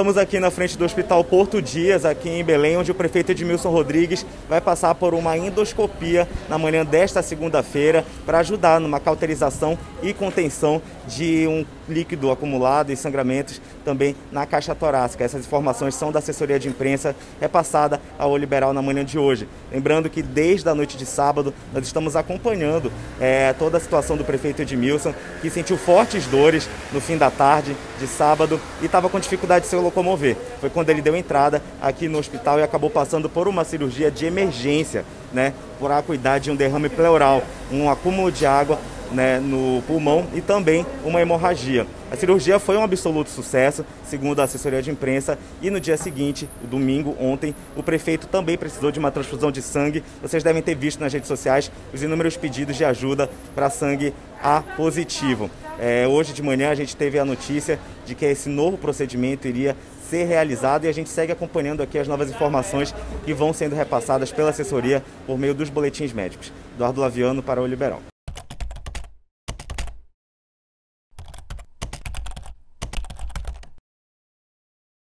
estamos aqui na frente do Hospital Porto Dias, aqui em Belém, onde o prefeito Edmilson Rodrigues vai passar por uma endoscopia na manhã desta segunda-feira para ajudar numa cauterização e contenção de um líquido acumulado e sangramentos também na caixa torácica. Essas informações são da assessoria de imprensa repassada ao Liberal na manhã de hoje. Lembrando que desde a noite de sábado nós estamos acompanhando toda a situação do prefeito Edmilson, que sentiu fortes dores no fim da tarde de sábado e estava com dificuldade de se locomover. Foi quando ele deu entrada aqui no hospital e acabou passando por uma cirurgia de emergência, né, para cuidar de um derrame pleural, um acúmulo de água, né, no pulmão e também uma hemorragia. A cirurgia foi um absoluto sucesso, segundo a assessoria de imprensa, e no dia seguinte, domingo, ontem, o prefeito também precisou de uma transfusão de sangue. Vocês devem ter visto nas redes sociais os inúmeros pedidos de ajuda para sangue A positivo. Hoje de manhã a gente teve a notícia de que esse novo procedimento iria ser realizado e a gente segue acompanhando aqui as novas informações que vão sendo repassadas pela assessoria por meio dos boletins médicos. Eduardo Laviano para o Liberal.